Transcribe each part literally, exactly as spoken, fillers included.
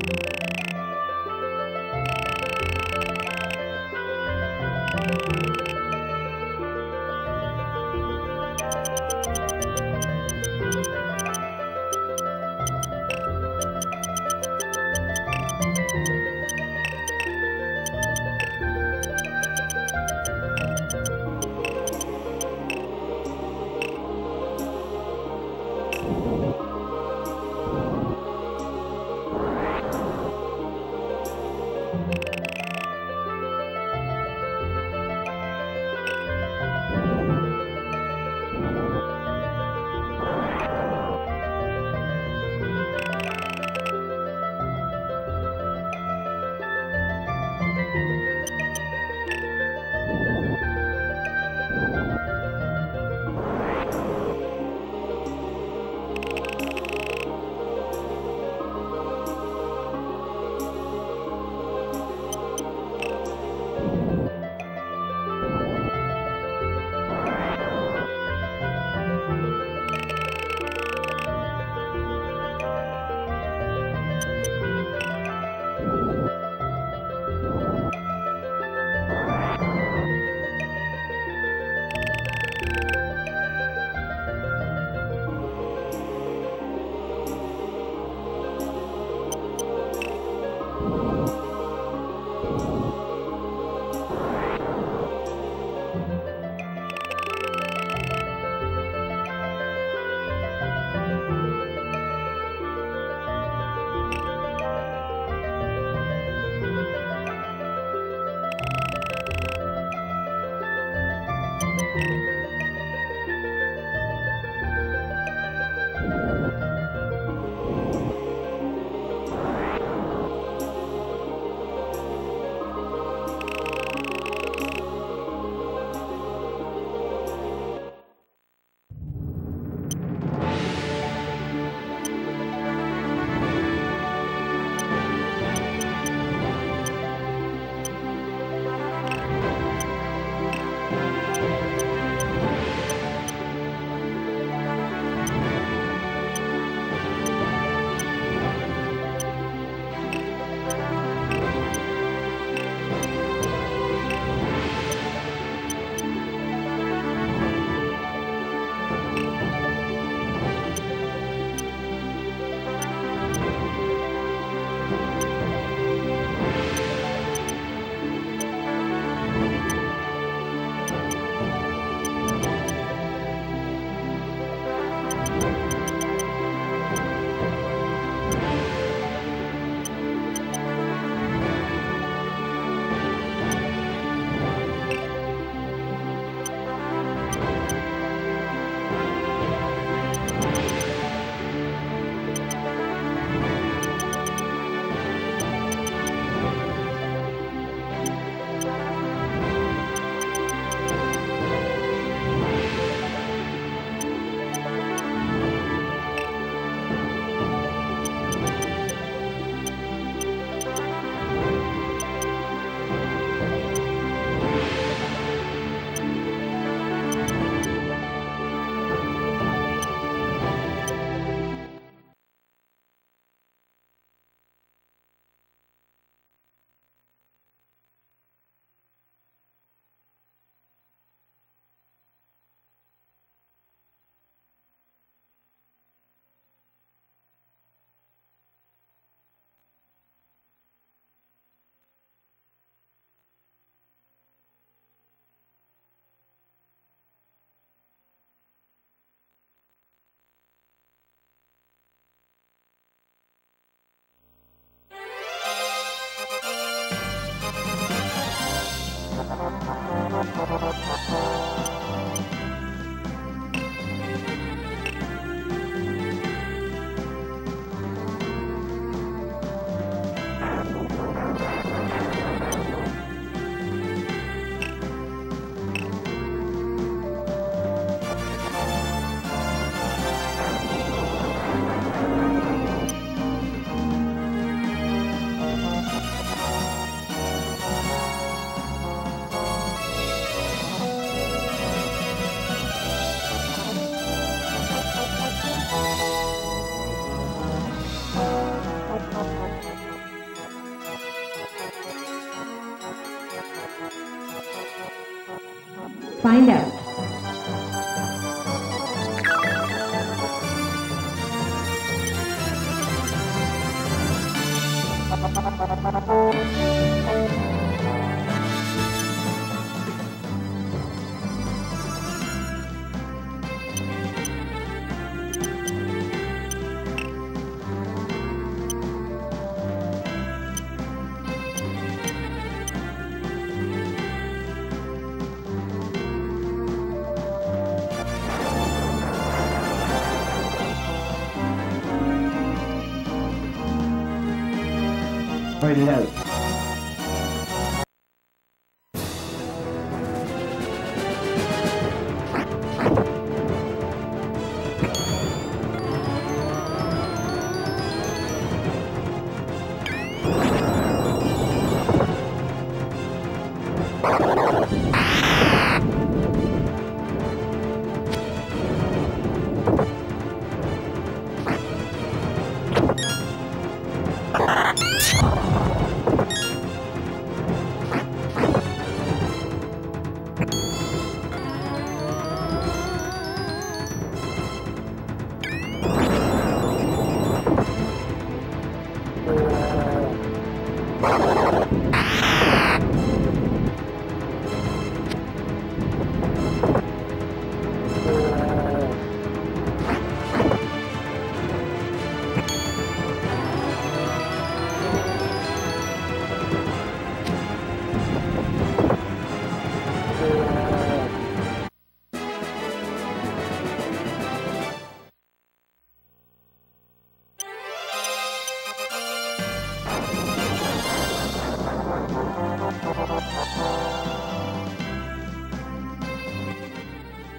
You Right ahead.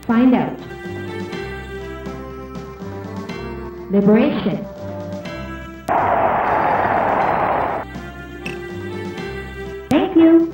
Find out. Liberation. Thank you.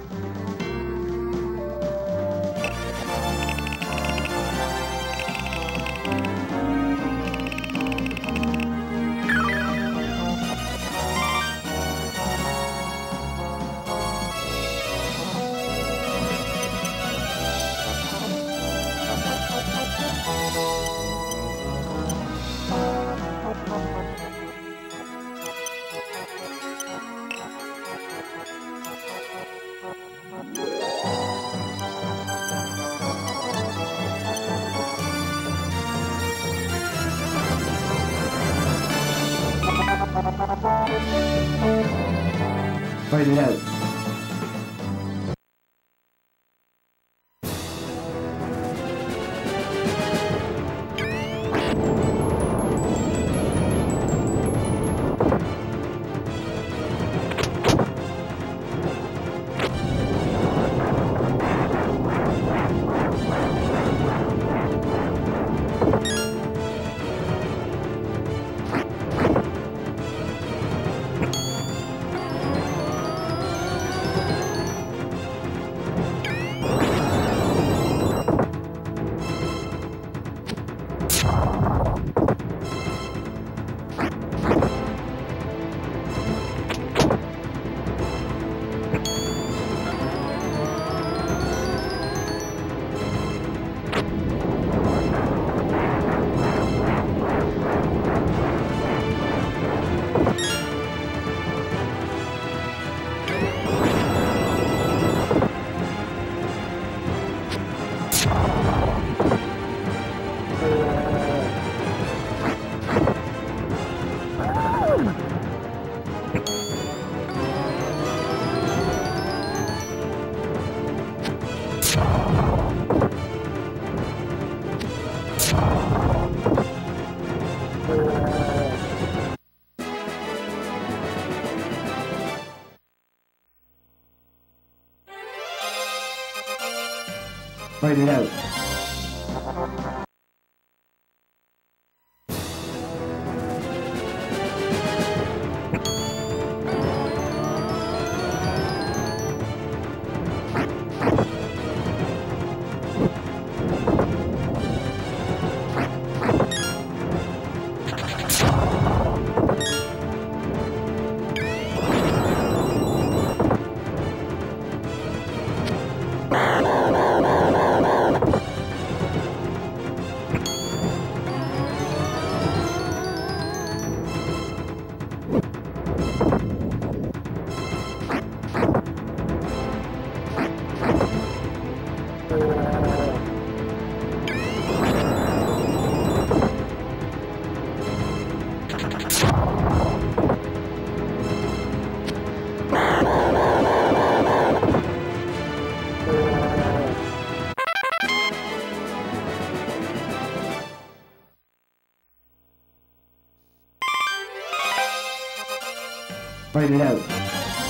Right ahead. Right ahead. Right ahead.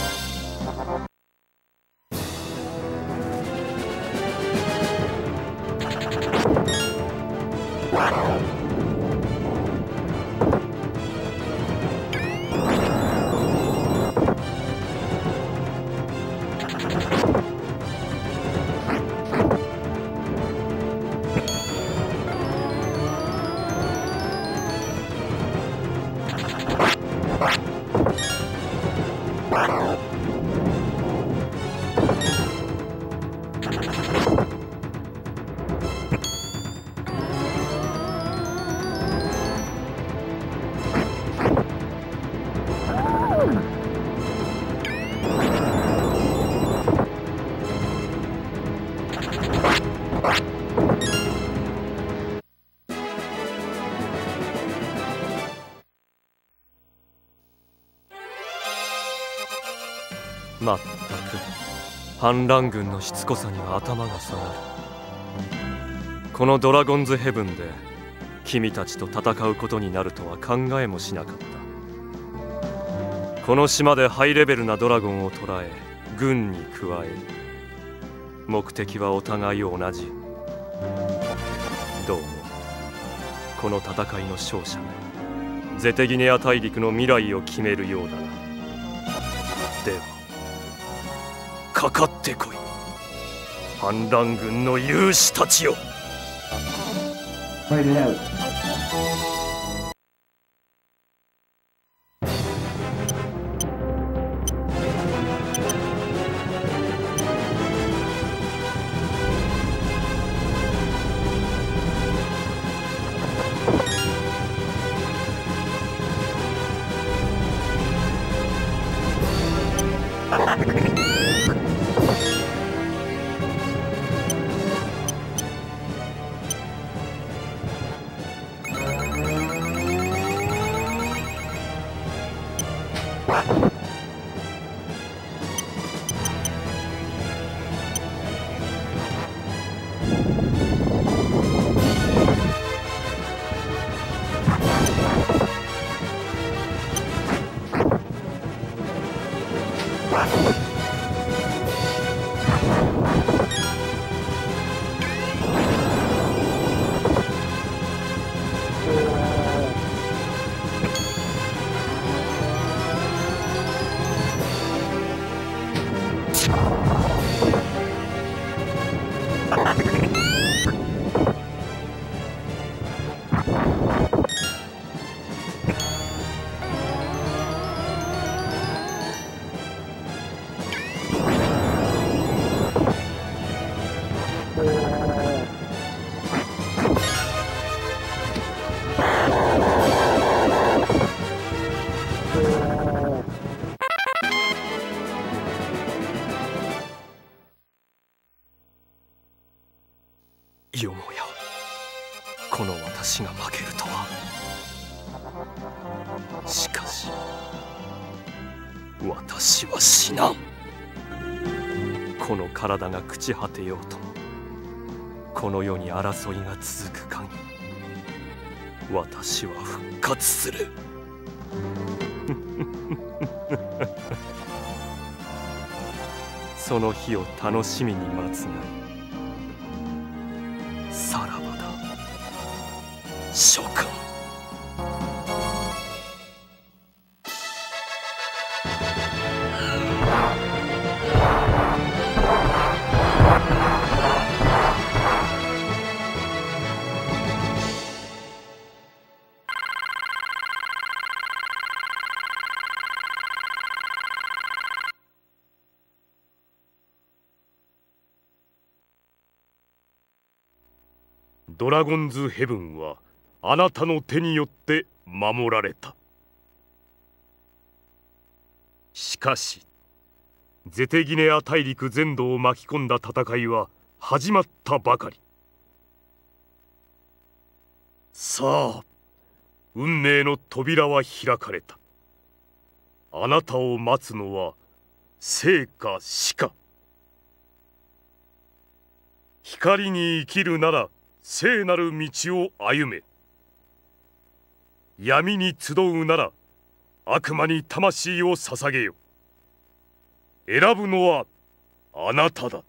まったく反乱軍のしつこさには頭が下がる。このドラゴンズヘブンで君たちと戦うことになるとは考えもしなかった。この島でハイレベルなドラゴンを捕らえ軍に加える。目的はお互い同じ。どうもこの戦いの勝者がゼテギネア大陸の未来を決めるようだな。ではかかってこい反乱軍の勇士たちよ。よもやこの私が負けるとは。しかし私は死なん。この体が朽ち果てようともこの世に争いが続く限り私は復活する。その日を楽しみに待つがいい。さらばだ諸君。ドラゴンズヘブンはあなたの手によって守られた。しかしゼテギネア大陸全土を巻き込んだ戦いは始まったばかり。さあ運命の扉は開かれた。あなたを待つのは生か死か。光に生きるなら聖なる道を歩め。闇に集うなら悪魔に魂を捧げよ。選ぶのはあなただ。